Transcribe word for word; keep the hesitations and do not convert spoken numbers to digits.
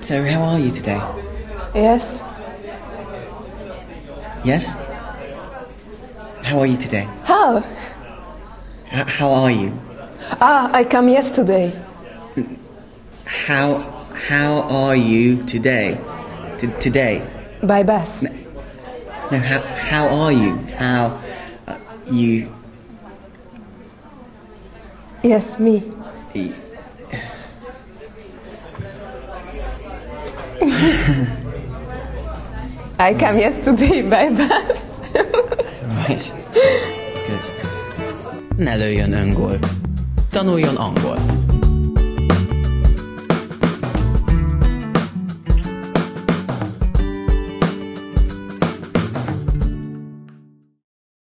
So, how are you today? Yes. Yes? How are you today? How? H- how are you? Ah, I came yesterday. How how are you today? T- today? By bus. No, no how, how are you? How uh, you... Yes, me. E- I came yesterday by bus. Right. Good. Ne lőjön öngolt. Tanuljon angolt.